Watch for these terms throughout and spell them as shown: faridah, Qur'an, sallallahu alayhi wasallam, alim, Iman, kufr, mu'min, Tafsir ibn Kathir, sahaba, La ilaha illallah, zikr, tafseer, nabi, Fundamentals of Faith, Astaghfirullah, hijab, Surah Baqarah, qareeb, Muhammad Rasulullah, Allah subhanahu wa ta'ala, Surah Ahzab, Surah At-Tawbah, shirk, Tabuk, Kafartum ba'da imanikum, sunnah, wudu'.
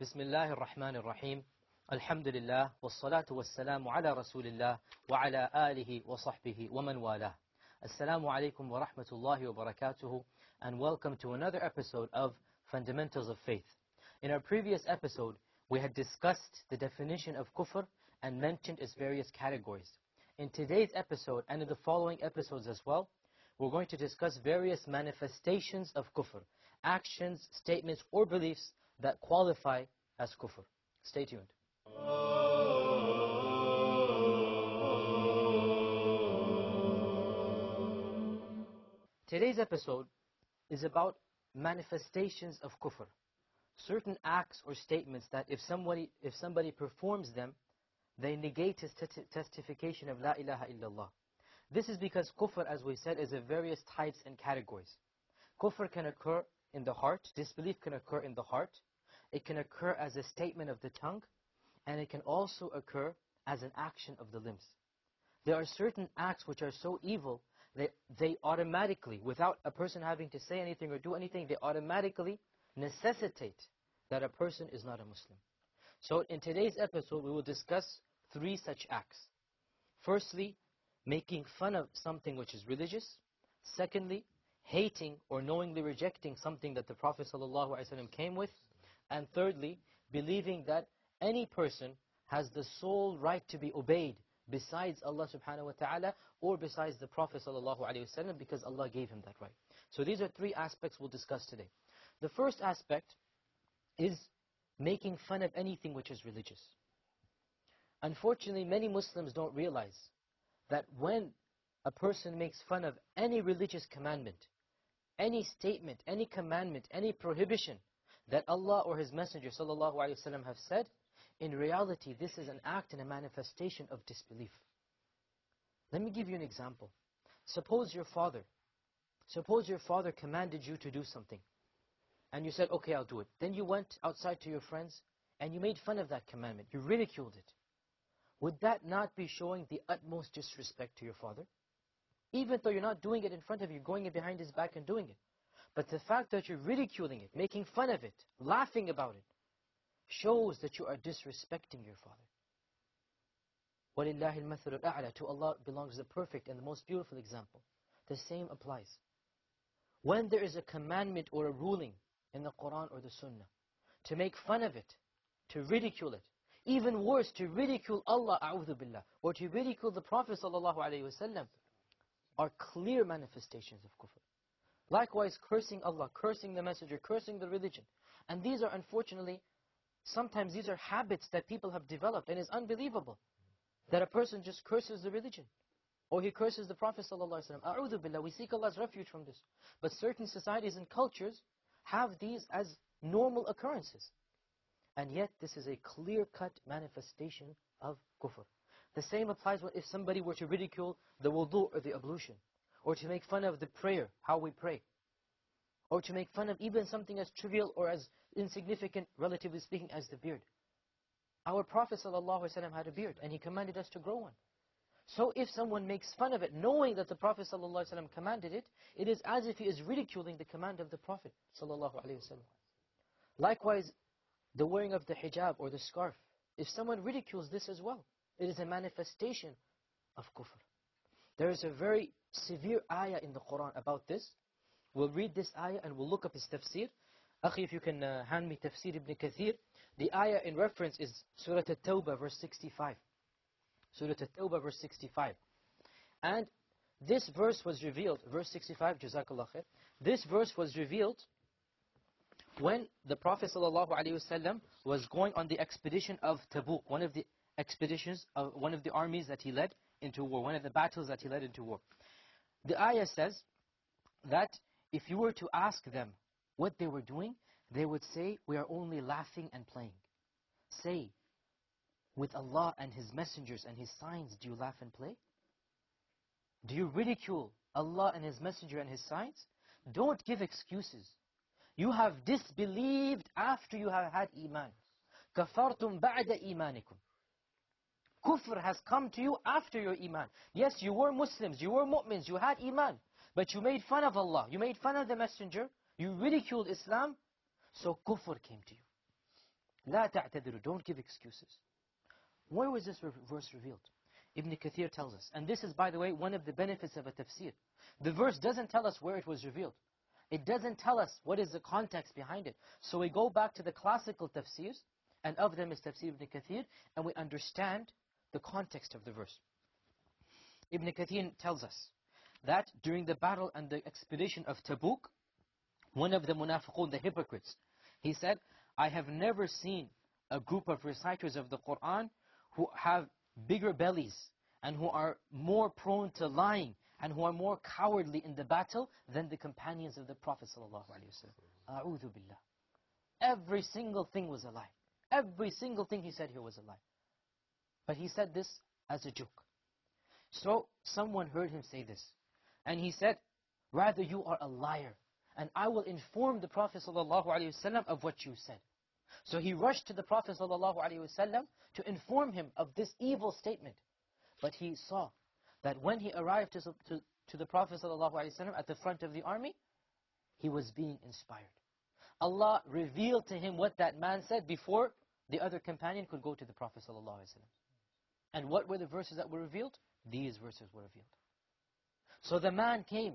Bismillahir Rahmanir Rahim. Alhamdulillah, wassalatu wassalamu ala Rasulillah wa ala alihi wa sahbihi wa man walah. Assalamu alaikum wa rahmatullahi wa barakatuhu, and welcome to another episode of Fundamentals of Faith. In our previous episode, we had discussed the definition of kufr and mentioned its various categories. In today's episode and in the following episodes as well, we're going to discuss various manifestations of kufr, actions, statements, or beliefs that qualify as kufr. Stay tuned. Today's episode is about manifestations of kufr, certain acts or statements that if somebody performs them, they negate his testification of La ilaha illallah. This is because kufr, as we said, is of various types and categories. Kufr can occur in the heart, disbelief can occur in the heart, it can occur as a statement of the tongue, and it can also occur as an action of the limbs. There are certain acts which are so evil that they automatically, without a person having to say anything or do anything, they automatically necessitate that a person is not a Muslim. So in today's episode, we will discuss three such acts. Firstly, making fun of something which is religious. Secondly, hating or knowingly rejecting something that the Prophet ﷺ came with. And thirdly, believing that any person has the sole right to be obeyed besides Allah subhanahu wa ta'ala or besides the Prophet sallallahu alayhi wasallam, because Allah gave him that right. So these are three aspects we'll discuss today. The first aspect is making fun of anything which is religious. Unfortunately, many Muslims don't realize that when a person makes fun of any religious commandment, any statement, any commandment, any prohibition that Allah or His Messenger sallallahu alayhi wasallam have said, in reality, this is an act and a manifestation of disbelief. Let me give you an example. Suppose your father commanded you to do something, and you said, okay, I'll do it. Then you went outside to your friends, and you made fun of that commandment. You ridiculed it. Would that not be showing the utmost disrespect to your father? Even though you're not doing it in front of you, going in behind his back and doing it. But the fact that you're ridiculing it, making fun of it, laughing about it, shows that you are disrespecting your father. وَلِلَّهِ الْمَثَلُ الْأَعْلَى. To Allah belongs the perfect and the most beautiful example. The same applies. When there is a commandment or a ruling in the Quran or the Sunnah, to make fun of it, to ridicule it, even worse, to ridicule Allah, أعوذ billah, or to ridicule the Prophet ﷺ, are clear manifestations of kufr. Likewise, cursing Allah, cursing the Messenger, cursing the religion. And these are, unfortunately, sometimes these are habits that people have developed, and it's unbelievable that a person just curses the religion or he curses the Prophet ﷺ. A'udhu billah, we seek Allah's refuge from this. But certain societies and cultures have these as normal occurrences. And yet this is a clear-cut manifestation of kufr. The same applies if somebody were to ridicule the wudu' or the ablution, or to make fun of the prayer, how we pray, or to make fun of even something as trivial or as insignificant, relatively speaking, as the beard. Our Prophet ﷺ had a beard, and he commanded us to grow one. So if someone makes fun of it, knowing that the Prophet ﷺ commanded it, it is as if he is ridiculing the command of the Prophet ﷺ. Likewise, the wearing of the hijab or the scarf, if someone ridicules this as well, it is a manifestation of kufr. There is a very severe ayah in the Quran about this. We'll read this ayah and we'll look up his tafsir. Akhi, if you can hand me Tafsir ibn Kathir. The ayah in reference is Surah At-Tawbah, verse 65. Surah At-Tawbah, verse 65. And this verse was revealed, verse 65, Jazakallah khair. This verse was revealed when the Prophet ﷺ was going on the expedition of Tabuk, one of the expeditions of one of the armies that he led into war, one of the battles that he led into war. The ayah says that if you were to ask them what they were doing, they would say, we are only laughing and playing. Say, with Allah and His messengers and His signs, do you laugh and play? Do you ridicule Allah and His messenger and His signs? Don't give excuses. You have disbelieved after you have had Iman. Kafartum ba'da imanikum. Kufr has come to you after your Iman. Yes, you were Muslims, you were mu'mins, you had Iman. But you made fun of Allah, you made fun of the messenger, you ridiculed Islam, so kufr came to you. لا تعتذروا, don't give excuses. Where was this verse revealed? Ibn Kathir tells us. And this is, by the way, one of the benefits of a tafsir. The verse doesn't tell us where it was revealed. It doesn't tell us what is the context behind it. So we go back to the classical tafsirs, and of them is Tafsir ibn Kathir, and we understand the context of the verse. Ibn Kathir tells us that during the battle and the expedition of Tabuk, one of the Munafiqun, the hypocrites, he said, I have never seen a group of reciters of the Quran who have bigger bellies and who are more prone to lying and who are more cowardly in the battle than the companions of the Prophet sallallahu alayhi wasallam. A'udhu billah. Every single thing was a lie. Every single thing he said here was a lie. But he said this as a joke. So someone heard him say this. And he said, rather you are a liar. And I will inform the Prophet sallallahu alayhi wasallam of what you said. So he rushed to the Prophet sallallahu alayhi wasallam to inform him of this evil statement. But he saw that when he arrived to the Prophet sallallahu alayhi wasallam at the front of the army, he was being inspired. Allah revealed to him what that man said before the other companion could go to the Prophet sallallahu alayhi wasallam. And what were the verses that were revealed? These verses were revealed. So the man came,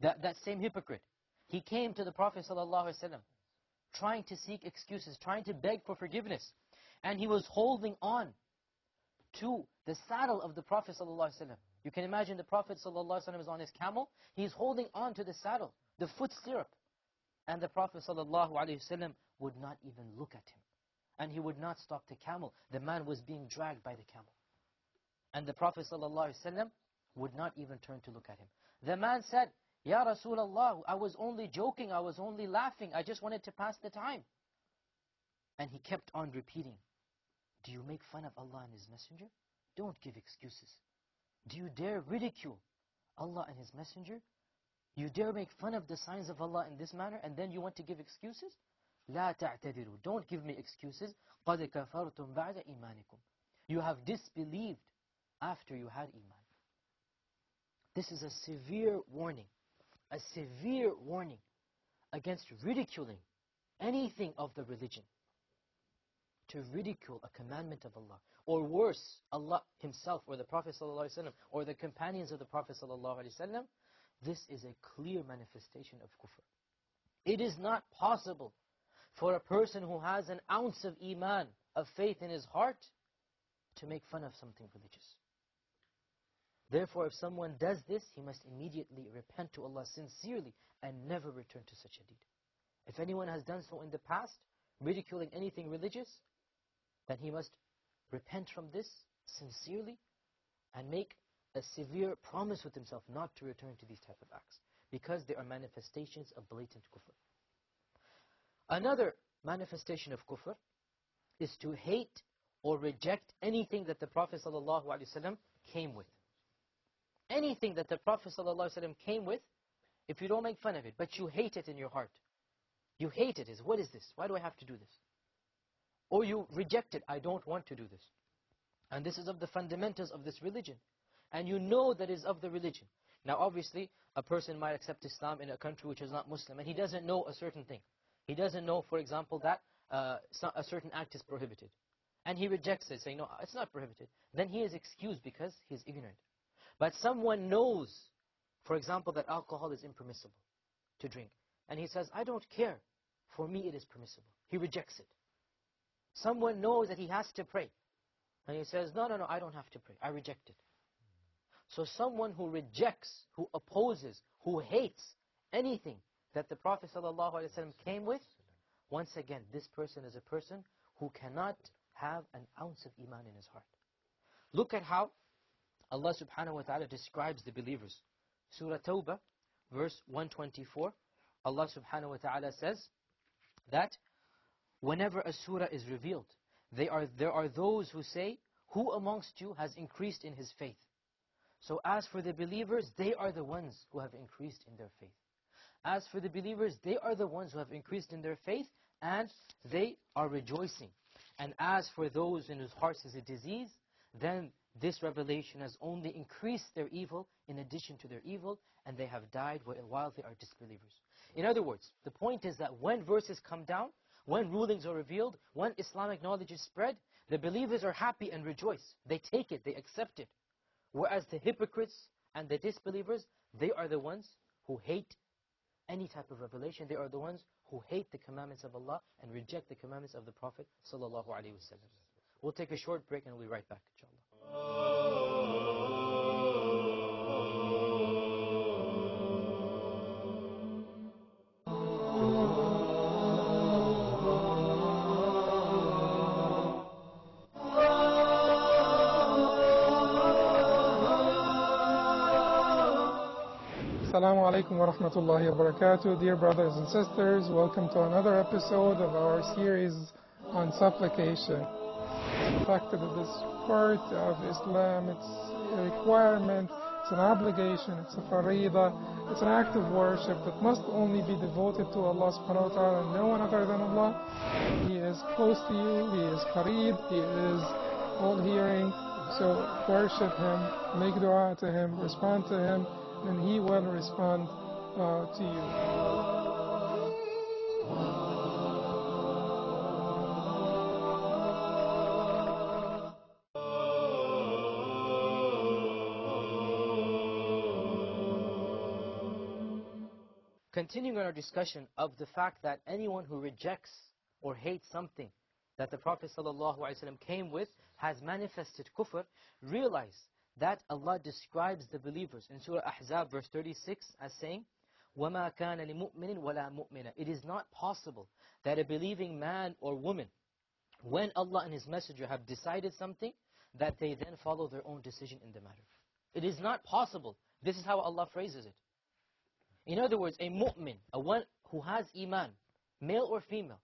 that same hypocrite, he came to the Prophet sallallahu alayhi wasallam, trying to seek excuses, trying to beg for forgiveness. And he was holding on to the saddle of the Prophet ﷺ. You can imagine the Prophet ﷺ is on his camel. He's holding on to the saddle, the foot stirrup. And the Prophet ﷺ would not even look at him. And he would not stop the camel. The man was being dragged by the camel. And the Prophet ﷺ would not even turn to look at him. The man said, Ya Rasulullah, I was only joking, I was only laughing, I just wanted to pass the time. And he kept on repeating, do you make fun of Allah and His Messenger? Don't give excuses. Do you dare ridicule Allah and His Messenger? You dare make fun of the signs of Allah in this manner and then you want to give excuses? La ta'tadiru, don't give me excuses. قَدْ كَفَرْتُمْ بَعْدَ إِمَانِكُمْ. You have disbelieved after you had Iman. This is a severe warning. A severe warning against ridiculing anything of the religion. To ridicule a commandment of Allah, or worse, Allah Himself or the Prophet ﷺ or the companions of the Prophet ﷺ, this is a clear manifestation of kufr. It is not possible for a person who has an ounce of Iman, of faith in his heart, to make fun of something religious. Therefore, if someone does this, he must immediately repent to Allah sincerely and never return to such a deed. If anyone has done so in the past, ridiculing anything religious, then he must repent from this sincerely and make a severe promise with himself not to return to these type of acts, because they are manifestations of blatant kufr. Another manifestation of kufr is to hate or reject anything that the Prophet ﷺ came with. Anything that the Prophet ﷺ came with, if you don't make fun of it, but you hate it in your heart. You hate it. What is this? Why do I have to do this? Or you reject it. I don't want to do this. And this is of the fundamentals of this religion. And you know that is of the religion. Now obviously, a person might accept Islam in a country which is not Muslim, and he doesn't know a certain thing. He doesn't know, for example, that a certain act is prohibited. And he rejects it, saying, no, it's not prohibited. Then he is excused because he is ignorant. But someone knows, for example, that alcohol is impermissible to drink. And he says, I don't care. For me it is permissible. He rejects it. Someone knows that he has to pray. And he says, no, I don't have to pray. I reject it. So someone who rejects, who opposes, who hates anything that the Prophet ﷺ came with, once again, this person is a person who cannot have an ounce of Iman in his heart. Look at how Allah subhanahu wa ta'ala describes the believers. Surah At-Tawbah, verse 124. Allah subhanahu wa ta'ala says that whenever a surah is revealed, there are those who say, who amongst you has increased in his faith? So as for the believers, they are the ones who have increased in their faith. As for the believers, they are the ones who have increased in their faith, and they are rejoicing. And as for those in whose hearts is a disease, then this revelation has only increased their evil in addition to their evil, and they have died while they are disbelievers. In other words, the point is that when verses come down when rulings are revealed, when Islamic knowledge is spread, the believers are happy and rejoice. They take it, they accept it. Whereas the hypocrites and the disbelievers, they are the ones who hate any type of revelation. They are the ones who hate the commandments of Allah and reject the commandments of the Prophet sallallahu alayhi wasallam. We'll take a short break and we'll be right back, inshallah. Assalamu alaikum wa rahmatullahi wa barakatuh. Dear brothers and sisters, welcome to another episode of our series on supplication. The fact that this part of Islam, it's a requirement, it's an obligation, it's a faridah, it's an act of worship that must only be devoted to Allah subhanahu wa ta'ala and no one other than Allah. He is close to you, He is qareeb, He is all-hearing, so worship Him, make dua to Him, respond to Him, and He will respond to you. Continuing on our discussion of the fact that anyone who rejects or hates something that the Prophet ﷺ came with has manifested kufr, realize that Allah describes the believers in Surah Ahzab verse 36 as saying, وَمَا كَانَ لِمُؤْمِنٍ وَلَا مُؤْمِنَةٍ. It is not possible that a believing man or woman, when Allah and His Messenger have decided something, that they then follow their own decision in the matter. It is not possible. This is how Allah phrases it. In other words, a mu'min, a one who has iman, male or female,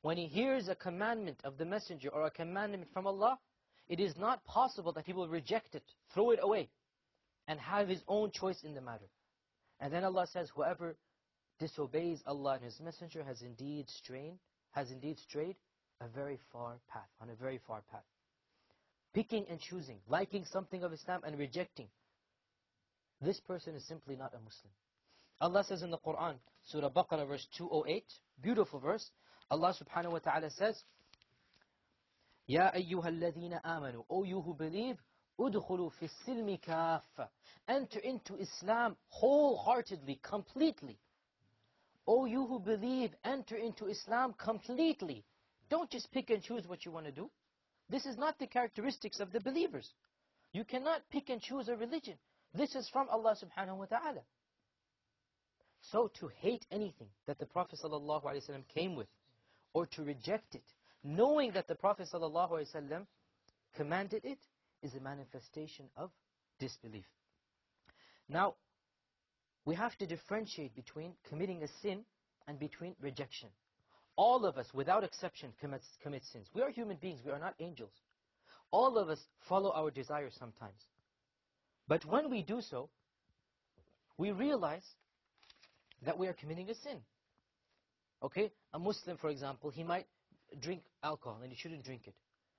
when he hears a commandment of the Messenger or a commandment from Allah, it is not possible that he will reject it, throw it away, and have his own choice in the matter. And then Allah says, whoever disobeys Allah and His Messenger has indeed strayed a very far path, on a very far path. Picking and choosing, liking something of Islam and rejecting, this person is simply not a Muslim. Allah says in the Quran, Surah Baqarah verse 208, beautiful verse, Allah subhanahu wa ta'ala says, Ya ayyuhal ladhina amanu, O you who believe, udkhulu fi silmi kaffa, enter into Islam wholeheartedly, completely. O you who believe, enter into Islam completely. Don't just pick and choose what you want to do. This is not the characteristics of the believers. You cannot pick and choose a religion. This is from Allah subhanahu wa ta'ala. So to hate anything that the Prophet ﷺ came with, or to reject it, knowing that the Prophet ﷺ commanded it, is a manifestation of disbelief. Now, we have to differentiate between committing a sin and between rejection. All of us, without exception, commit sins. We are human beings, we are not angels. All of us follow our desires sometimes. But when we do so, we realize that we are committing a sin. Okay? A Muslim, for example, he might drink alcohol and he shouldn't drink it.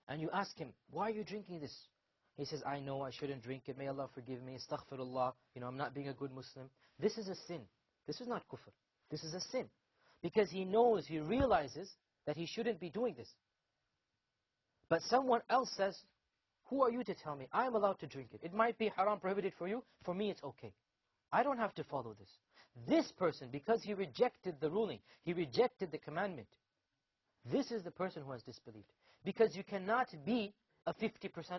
And you ask him, why are you drinking this? He says, I know I shouldn't drink it. May Allah forgive me. Astaghfirullah. I'm not being a good Muslim. This is a sin. This is not kufr. This is a sin. Because he knows, he realizes that he shouldn't be doing this. But someone else says, who are you to tell me? I'm allowed to drink it. It might be haram, prohibited for you. For me, it's okay. I don't have to follow this. This person, because he rejected the ruling, he rejected the commandment, this is the person who has disbelieved. Because you cannot be a 50%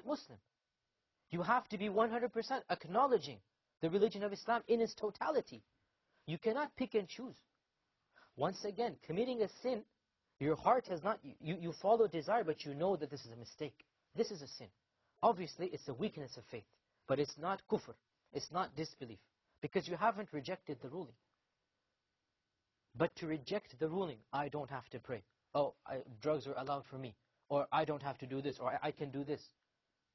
Muslim. You have to be 100% acknowledging the religion of Islam in its totality. You cannot pick and choose. Once again, committing a sin, your heart has not, you follow desire, but you know that this is a mistake. This is a sin. Obviously, it's a weakness of faith. But it's not kufr. It's not disbelief. Because you haven't rejected the ruling. But to reject the ruling, I don't have to pray. Oh, drugs are allowed for me, or I don't have to do this, or I can do this.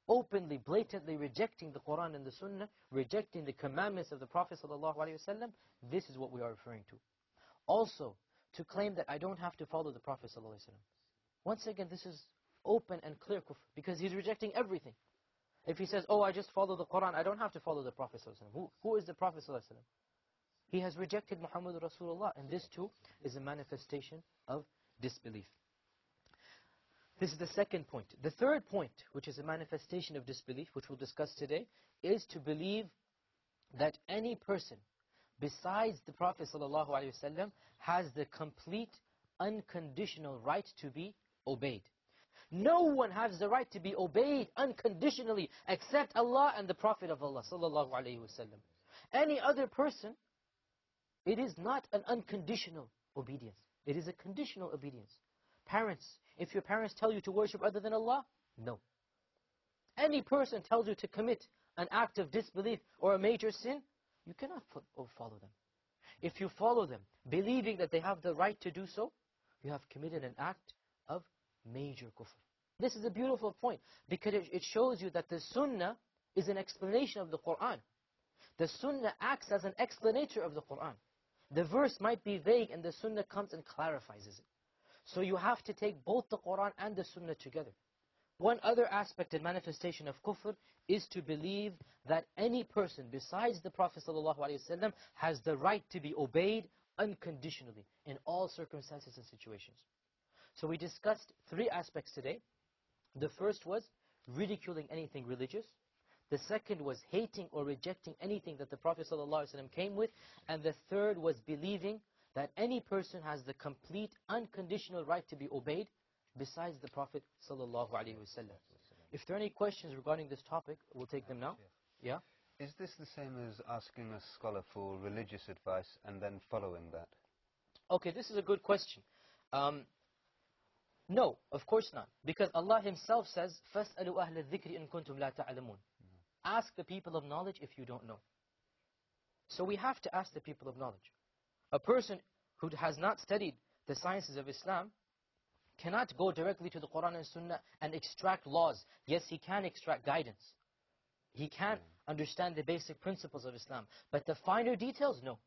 Openly, blatantly rejecting the Quran and the Sunnah, rejecting the commandments of the Prophet ﷺ, this is what we are referring to. Also, to claim that I don't have to follow the Prophet ﷺ. Once again, this is open and clear kufr, because he's rejecting everything. If he says, oh, I just follow the Quran, I don't have to follow the Prophet ﷺ. Who is the Prophet ﷺ? He has rejected Muhammad Rasulullah, and this too is a manifestation of disbelief. This is the second point. The third point, which is a manifestation of disbelief, which we'll discuss today, is to believe that any person besides the Prophet ﷺ has the complete, unconditional right to be obeyed. No one has the right to be obeyed unconditionally except Allah and the Prophet of Allah ﷺ. Any other person, it is not an unconditional obedience. It is a conditional obedience. Parents, if your parents tell you to worship other than Allah, no. Any person tells you to commit an act of disbelief or a major sin, you cannot follow them. If you follow them, believing that they have the right to do so, you have committed an act of major kufr. This is a beautiful point, because it shows you that the sunnah is an explanation of the Qur'an. The sunnah acts as an explanator of the Qur'an. The verse might be vague and the sunnah comes and clarifies it. So you have to take both the Qur'an and the sunnah together. One other aspect and manifestation of kufr is to believe that any person besides the Prophet ﷺ has the right to be obeyed unconditionally in all circumstances and situations. So we discussed three aspects today. The first was ridiculing anything religious. The second was hating or rejecting anything that the Prophet ﷺ came with. And the third was believing that any person has the complete, unconditional right to be obeyed besides the Prophet ﷺ. If there are any questions regarding this topic, we'll take them now. Yeah. Is this the same as asking a scholar for religious advice and then following that? Okay, this is a good question. No, of course not. Because Allah Himself says, فَاسْأَلُوا أَهْلَ الذِّكْرِ إِن كُنْتُمْ لَا تَعْلَمُونَ. Ask the people of knowledge if you don't know. So we have to ask the people of knowledge. A person who has not studied the sciences of Islam cannot go directly to the Qur'an and Sunnah and extract laws. Yes, he can extract guidance. He can understand the basic principles of Islam. But the finer details, no.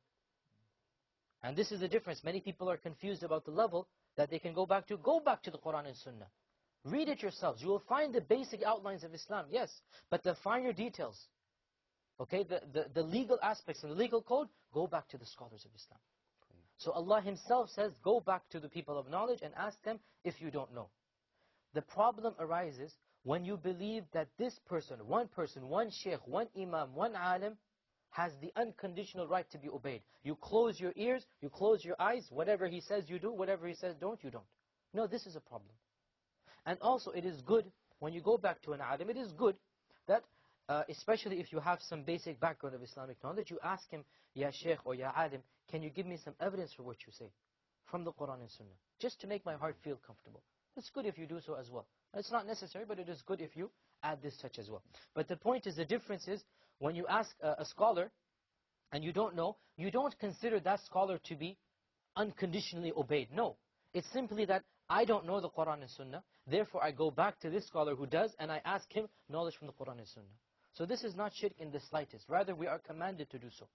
And this is the difference. Many people are confused about the level that they can go back to. Go back to the Qur'an and Sunnah. Read it yourselves. You will find the basic outlines of Islam, yes. But the finer details, okay, the legal aspects and the legal code, go back to the scholars of Islam. So Allah Himself says, go back to the people of knowledge and ask them if you don't know. The problem arises when you believe that this person, one sheikh, one imam, one alim, has the unconditional right to be obeyed. You close your ears, you close your eyes, whatever he says you do, whatever he says don't, you don't. No, this is a problem. And also it is good, when you go back to an alim, it is good that, especially if you have some basic background of Islamic knowledge, you ask him, Ya Shaykh or Ya Alim, can you give me some evidence for what you say from the Qur'an and Sunnah, just to make my heart feel comfortable. It's good if you do so as well. It's not necessary, but it is good if you add this touch as well. But the point is, the difference is, when you ask a scholar and you don't know, you don't consider that scholar to be unconditionally obeyed. No, it's simply that I don't know the Qur'an and Sunnah, therefore I go back to this scholar who does and I ask him knowledge from the Qur'an and Sunnah. So this is not shirk in the slightest. Rather, we are commanded to do so.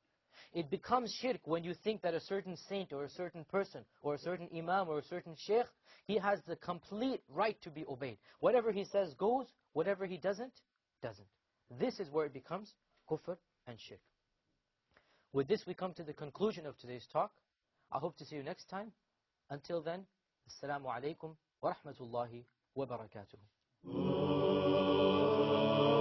It becomes shirk when you think that a certain saint or a certain person or a certain imam or a certain sheikh, he has the complete right to be obeyed. Whatever he says goes, whatever he doesn't, doesn't. This is where it becomes kufr and shirk. With this, we come to the conclusion of today's talk. I hope to see you next time. Until then, Assalamu alaikum wa rahmatullahi wa barakatuh.